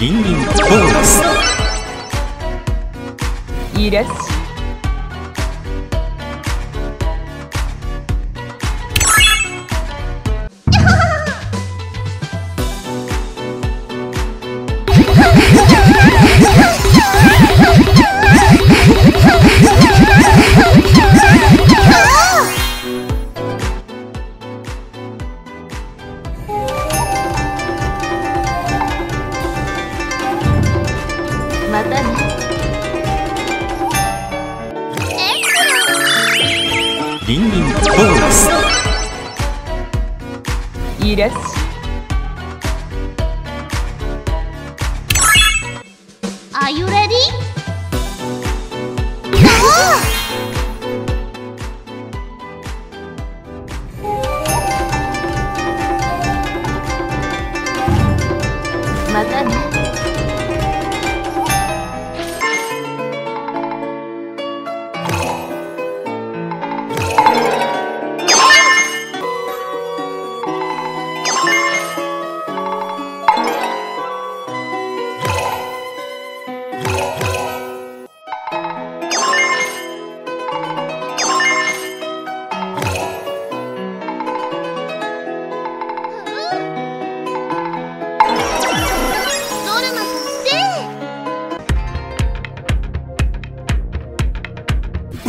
リンリンポーズ。いいです。リンリンポーズ。いいです。Are you ready?またね。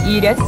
いいです。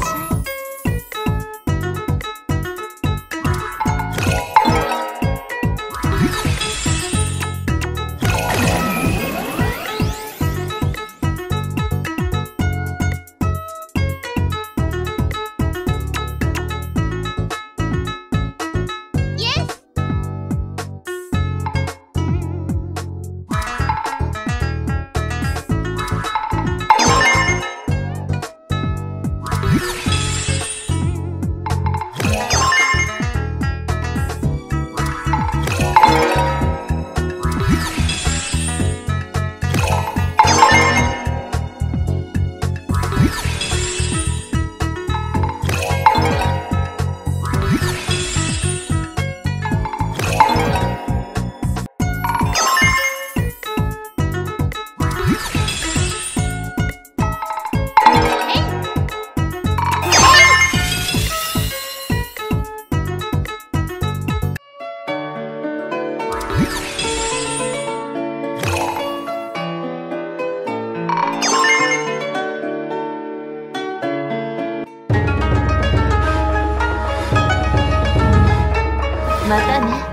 またね。